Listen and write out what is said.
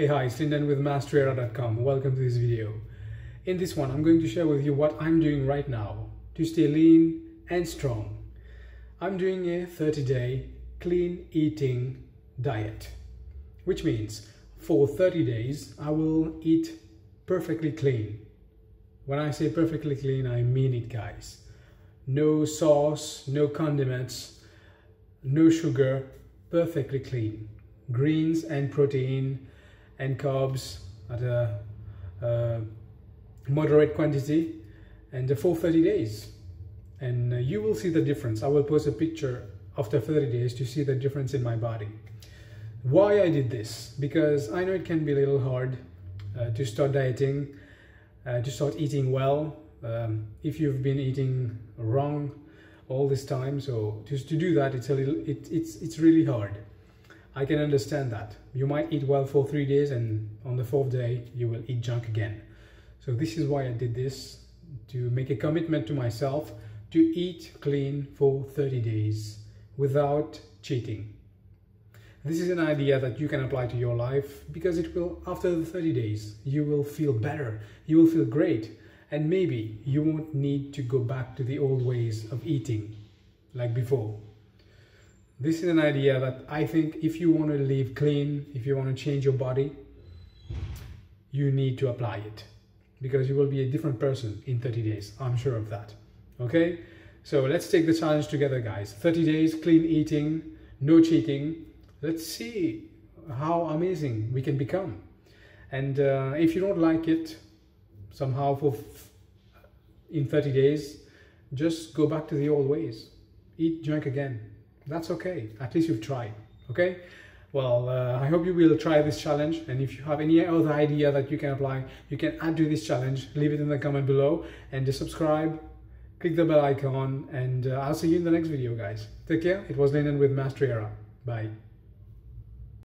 Hey, hi, it's Linden with MasteryEra.com. Welcome to this video. In this one, I'm going to share with you what I'm doing right now to stay lean and strong. I'm doing a 30-day clean eating diet, which means for 30 days, I will eat perfectly clean. When I say perfectly clean, I mean it, guys. No sauce, no condiments, no sugar, perfectly clean. Greens and protein and carbs at a moderate quantity, and for 30 days. And you will see the difference. I will post a picture after 30 days to see the difference in my body. Why I did this? Because I know it can be a little hard to start dieting, to start eating well, if you've been eating wrong all this time. So just to do that, it's really hard. I can understand that. You might eat well for 3 days and on the fourth day you will eat junk again. So this is why I did this, to make a commitment to myself to eat clean for 30 days without cheating. This is an idea that you can apply to your life, because it will, after the 30 days, you will feel better, you will feel great, and maybe you won't need to go back to the old ways of eating like before. This is an idea that I think if you want to live clean, if you want to change your body, you need to apply it, because you will be a different person in 30 days. I'm sure of that. Okay? So let's take the challenge together, guys. 30 days, clean eating, no cheating. Let's see how amazing we can become. And if you don't like it somehow in 30 days, just go back to the old ways. Eat junk again. That's okay, at least you've tried, okay? Well, I hope you will try this challenge, and if you have any other idea that you can apply, you can add to this challenge, leave it in the comment below, and just subscribe, click the bell icon, and I'll see you in the next video, guys. Take care. It was Linden with Mastery Era. Bye.